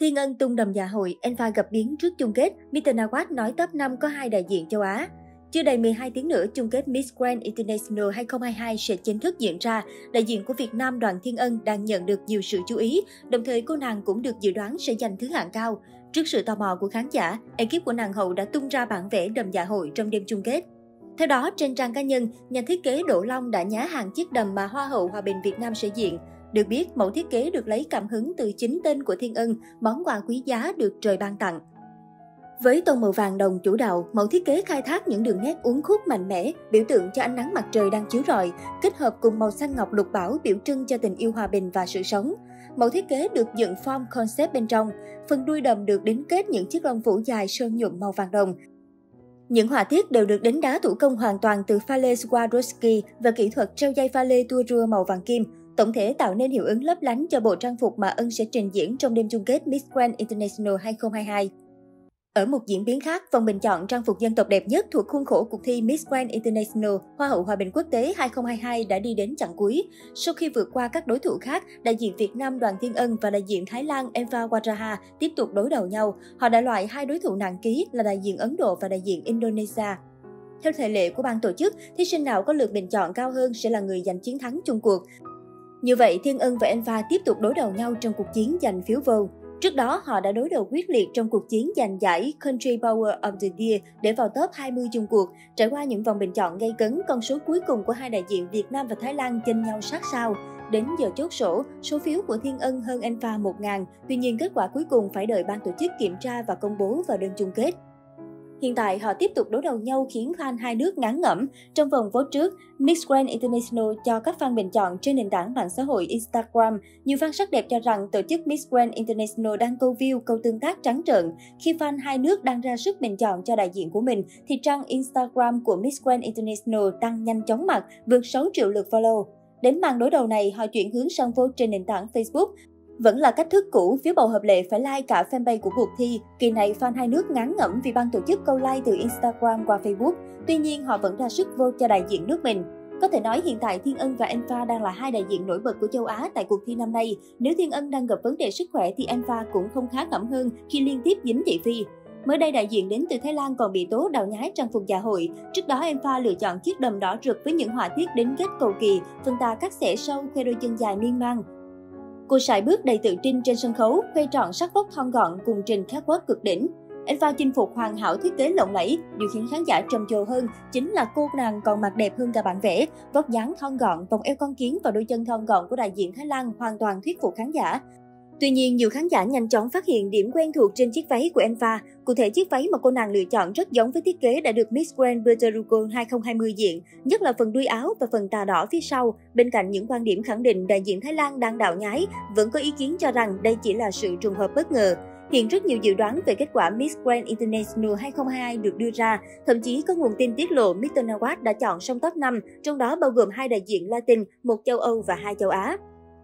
Thiên Ân tung đầm dạ hội, Engfa gặp biến trước chung kết, Mr. Nawat nói top 5 có 2 đại diện châu Á. Chưa đầy 12 tiếng nữa, chung kết Miss Grand International 2022 sẽ chính thức diễn ra. Đại diện của Việt Nam Đoàn Thiên Ân đang nhận được nhiều sự chú ý, đồng thời cô nàng cũng được dự đoán sẽ giành thứ hạng cao. Trước sự tò mò của khán giả, ekip của nàng hậu đã tung ra bản vẽ đầm dạ hội trong đêm chung kết. Theo đó, trên trang cá nhân, nhà thiết kế Đỗ Long đã nhá hàng chiếc đầm mà Hoa hậu Hòa bình Việt Nam sẽ diện. Được biết, mẫu thiết kế được lấy cảm hứng từ chính tên của Thiên Ân, món quà quý giá được trời ban tặng. Với tông màu vàng đồng chủ đạo, mẫu thiết kế khai thác những đường nét uốn khúc mạnh mẽ, biểu tượng cho ánh nắng mặt trời đang chiếu rọi, kết hợp cùng màu xanh ngọc lục bảo biểu trưng cho tình yêu hòa bình và sự sống. Mẫu thiết kế được dựng form concept bên trong, phần đuôi đầm được đính kết những chiếc lông vũ dài sơn nhuộm màu vàng đồng. Những họa tiết đều được đánh đá thủ công hoàn toàn từ pha lê Swarovski và kỹ thuật treo dây pha lê tua rua màu vàng kim, tổng thể tạo nên hiệu ứng lấp lánh cho bộ trang phục mà Ân sẽ trình diễn trong đêm chung kết Miss Grand International 2022. Ở một diễn biến khác, vòng bình chọn trang phục dân tộc đẹp nhất thuộc khuôn khổ cuộc thi Miss Grand International Hoa hậu Hòa bình Quốc tế 2022 đã đi đến chặng cuối. Sau khi vượt qua các đối thủ khác, đại diện Việt Nam Đoàn Thiên Ân và đại diện Thái Lan Engfa Waraha tiếp tục đối đầu nhau. Họ đã loại hai đối thủ nặng ký là đại diện Ấn Độ và đại diện Indonesia. Theo thể lệ của ban tổ chức, thí sinh nào có lượt bình chọn cao hơn sẽ là người giành chiến thắng chung cuộc. Như vậy, Thiên Ân và Engfa tiếp tục đối đầu nhau trong cuộc chiến giành phiếu vô. Trước đó, họ đã đối đầu quyết liệt trong cuộc chiến giành giải Country Power of the Year để vào top 20 chung cuộc. Trải qua những vòng bình chọn gay cấn, con số cuối cùng của hai đại diện Việt Nam và Thái Lan chênh nhau sát sao. Đến giờ chốt sổ, số phiếu của Thiên Ân hơn Engfa 1.000, tuy nhiên kết quả cuối cùng phải đợi ban tổ chức kiểm tra và công bố vào đêm chung kết. Hiện tại, họ tiếp tục đối đầu nhau khiến fan hai nước ngán ngẩm. Trong vòng vote trước, Miss Grand International cho các fan bình chọn trên nền tảng mạng xã hội Instagram. Nhiều fan sắc đẹp cho rằng tổ chức Miss Grand International đang câu view, câu tương tác trắng trợn. Khi fan hai nước đang ra sức bình chọn cho đại diện của mình, thì trang Instagram của Miss Grand International tăng nhanh chóng mặt, vượt 6 triệu lượt follow. Đến màn đối đầu này, họ chuyển hướng sang vote trên nền tảng Facebook. Vẫn là cách thức cũ, phiếu bầu hợp lệ phải like cả fanpage của cuộc thi. Kỳ này, fan hai nước ngán ngẩm vì ban tổ chức câu like từ Instagram qua Facebook. Tuy nhiên, họ vẫn ra sức vote cho đại diện nước mình. Có thể nói hiện tại Thiên Ân và Engfa đang là hai đại diện nổi bật của châu Á tại cuộc thi năm nay. Nếu Thiên Ân đang gặp vấn đề sức khỏe thì Engfa cũng không khá ngẩm hơn khi liên tiếp dính thị phi. Mới đây, đại diện đến từ Thái Lan còn bị tố đào nhái trang phục dạ hội. Trước đó, Engfa lựa chọn chiếc đầm đỏ rực với những họa tiết đính kết cầu kỳ, phần tà cắt xẻ sâu theo đôi chân dài miên man. Cô sải bước đầy tự tin trên sân khấu, khoe trọn sắc vóc thon gọn cùng trình catwalk cực đỉnh. Engfa chinh phục hoàn hảo thiết kế lộng lẫy, điều khiến khán giả trầm trồ hơn chính là cô nàng còn mặc đẹp hơn cả bản vẽ. Vóc dáng thon gọn, vòng eo con kiến và đôi chân thon gọn của đại diện Thái Lan hoàn toàn thuyết phục khán giả. Tuy nhiên, nhiều khán giả nhanh chóng phát hiện điểm quen thuộc trên chiếc váy của Engfa. Cụ thể, chiếc váy mà cô nàng lựa chọn rất giống với thiết kế đã được Miss Grand Brazil 2020 diện, nhất là phần đuôi áo và phần tà đỏ phía sau. Bên cạnh những quan điểm khẳng định đại diện Thái Lan đang đạo nhái, vẫn có ý kiến cho rằng đây chỉ là sự trùng hợp bất ngờ. Hiện rất nhiều dự đoán về kết quả Miss Grand International 2022 được đưa ra. Thậm chí có nguồn tin tiết lộ Mr. Nawat đã chọn xong top 5, trong đó bao gồm hai đại diện Latin, một châu Âu và hai châu Á.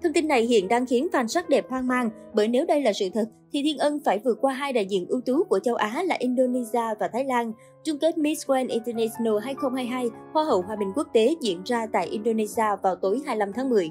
Thông tin này hiện đang khiến fan sắc đẹp hoang mang, bởi nếu đây là sự thật, thì Thiên Ân phải vượt qua hai đại diện ưu tú của châu Á là Indonesia và Thái Lan. Chung kết Miss Grand International 2022, Hoa hậu Hòa bình Quốc tế diễn ra tại Indonesia vào tối 25 tháng 10.